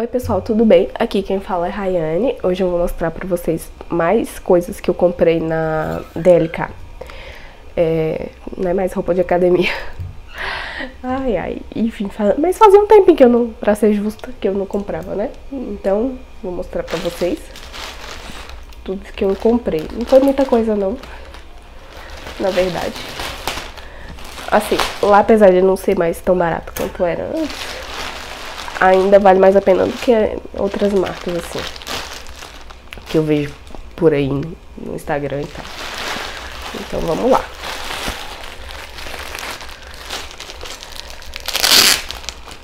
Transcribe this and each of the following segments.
Oi pessoal, tudo bem? Aqui quem fala é Rayane. Hoje eu vou mostrar pra vocês mais coisas que eu comprei na DLK. Não é mais roupa de academia. Ai, ai, enfim, mas fazia um tempinho que eu não, pra ser justa, que eu não comprava, né? Então, vou mostrar pra vocês tudo que eu comprei. Não foi muita coisa não, na verdade. Assim, lá apesar de não ser mais tão barato quanto era antes, ainda vale mais a pena do que outras marcas, assim, que eu vejo por aí no Instagram e tal. Então, vamos lá.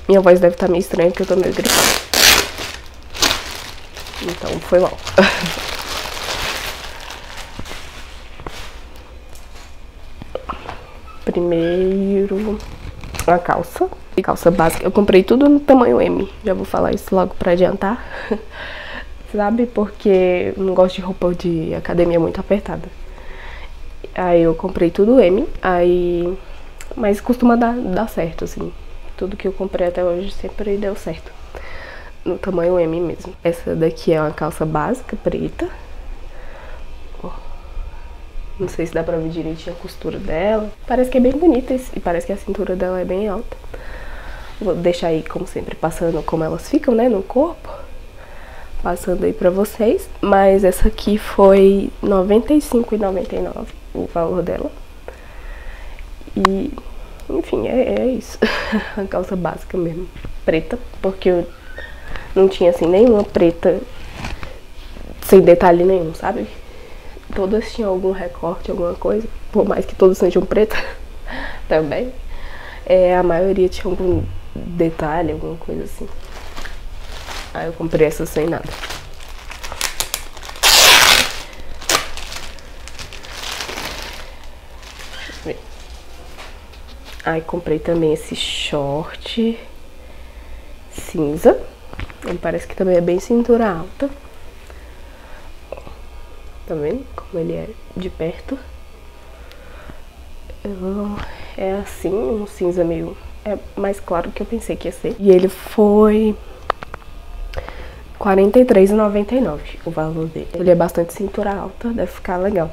Minha voz deve estar meio estranha, porque eu tô meio gripando. Então, foi mal. Primeiro, a calça. E calça básica, eu comprei tudo no tamanho M, já vou falar isso logo pra adiantar, sabe, porque eu não gosto de roupa de academia muito apertada. Aí eu comprei tudo M, aí, mas costuma dar certo, assim, tudo que eu comprei até hoje sempre deu certo, no tamanho M mesmo. Essa daqui é uma calça básica, preta, não sei se dá pra ver direitinho a costura dela, parece que é bem bonita e parece que a cintura dela é bem alta. Vou deixar aí, como sempre, passando como elas ficam, né, no corpo. Passando aí pra vocês. Mas essa aqui foi R$ 95,99 o valor dela. E, enfim, é isso. A calça básica mesmo. Preta, porque eu não tinha, assim, nenhuma preta sem detalhe nenhum, sabe? Todas tinham algum recorte, alguma coisa. Por mais que todas sejam pretas também. A maioria tinha algum detalhe, alguma coisa assim. Aí eu comprei essa sem nada. Deixa eu ver. Aí comprei também esse short cinza. Ele parece que também é bem cintura alta. Tá vendo como ele é de perto? É assim, um cinza meio... É mais claro do que eu pensei que ia ser. E ele foi R$ 43,99 o valor dele. Ele é bastante cintura alta, deve ficar legal.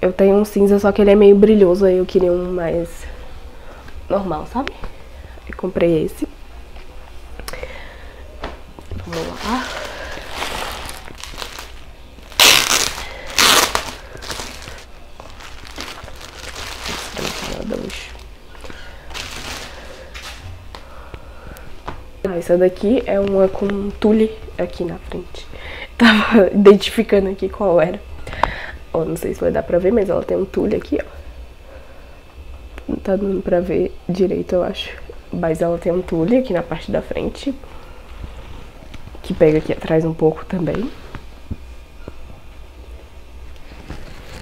Eu tenho um cinza, só que ele é meio brilhoso, aí eu queria um mais normal, sabe? Eu comprei esse. Vamos lá. Essa daqui é uma com um tule aqui na frente. Tava identificando aqui qual era. Ó, não sei se vai dar pra ver, mas ela tem um tule aqui, ó. Não tá dando pra ver direito, eu acho. Mas ela tem um tule aqui na parte da frente, que pega aqui atrás um pouco também.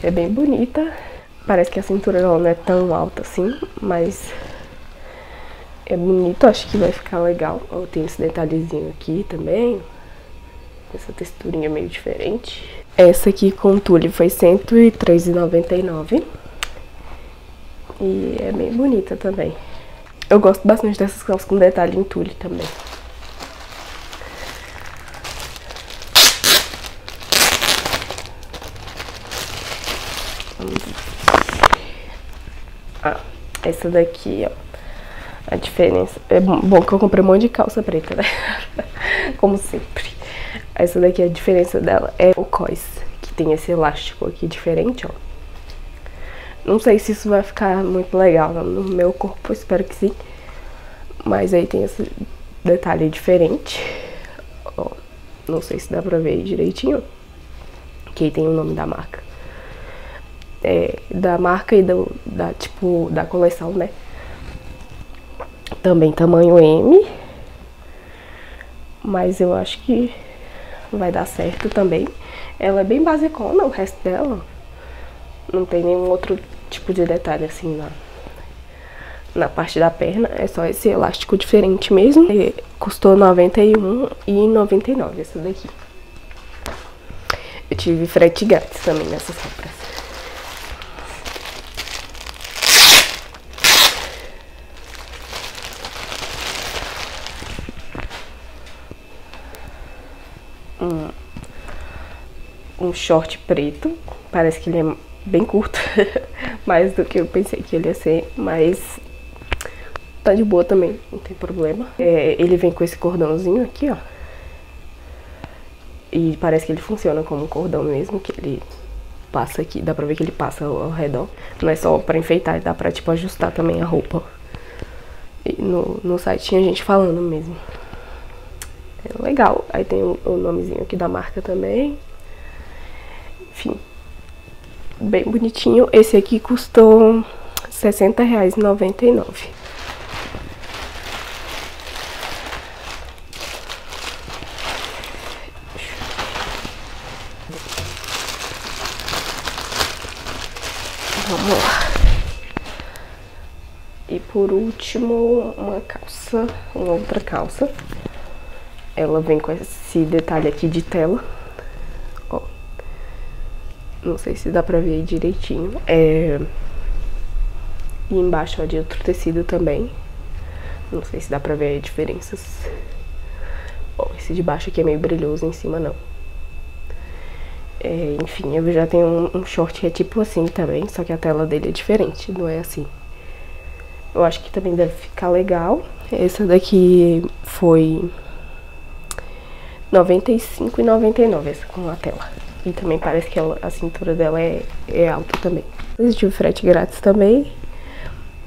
É bem bonita. Parece que a cintura dela não é tão alta assim, mas... é bonito, acho que vai ficar legal. Ó, tem esse detalhezinho aqui também. Essa texturinha meio diferente. Essa aqui com tule foi R$ 103,99. E é bem bonita também. Eu gosto bastante dessas calças com detalhe em tule também. Ah, essa daqui, ó. A diferença... É bom que eu comprei um monte de calça preta, né? Como sempre. Essa daqui, a diferença dela é o cós, que tem esse elástico aqui diferente, ó. Não sei se isso vai ficar muito legal no meu corpo, espero que sim. Mas aí tem esse detalhe diferente. Ó, não sei se dá pra ver direitinho. Que aí tem o nome da marca. Da marca e da coleção, né? Também tamanho M, mas eu acho que vai dar certo também. Ela é bem basicona, o resto dela não tem nenhum outro tipo de detalhe assim na parte da perna. É só esse elástico diferente mesmo. E custou R$ 91,99 essa daqui. Eu tive frete grátis também nessas compras. um short preto. Parece que ele é bem curto, mais do que eu pensei que ele ia ser, mas tá de boa também, não tem problema. Ele vem com esse cordãozinho aqui, ó, e parece que ele funciona como um cordão mesmo, que ele passa aqui, dá pra ver que ele passa ao redor. Não é só pra enfeitar, dá pra, tipo, ajustar também a roupa. E no site tinha gente falando mesmo. É legal. Aí tem o nomezinho aqui da marca também. Enfim, bem bonitinho. Esse aqui custou R$ 60,99. Vamos lá. E por último, uma outra calça. Ela vem com esse detalhe aqui de tela. Ó. Não sei se dá pra ver aí direitinho. E embaixo, ó, de outro tecido também. Não sei se dá pra ver aí diferenças. Ó, esse de baixo aqui é meio brilhoso, em cima não. Enfim, eu já tenho um short que é tipo assim também, só que a tela dele é diferente, não é assim. Eu acho que também deve ficar legal. Essa daqui foi R$ 95,99, essa com a tela. E também parece que a cintura dela é alta também. Eu tive frete grátis também.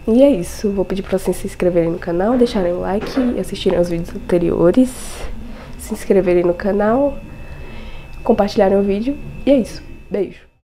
E é isso. Vou pedir pra vocês se inscreverem no canal, deixarem um like, assistirem aos vídeos anteriores, se inscreverem no canal, compartilharem o vídeo. E é isso. Beijo!